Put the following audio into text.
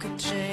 could change.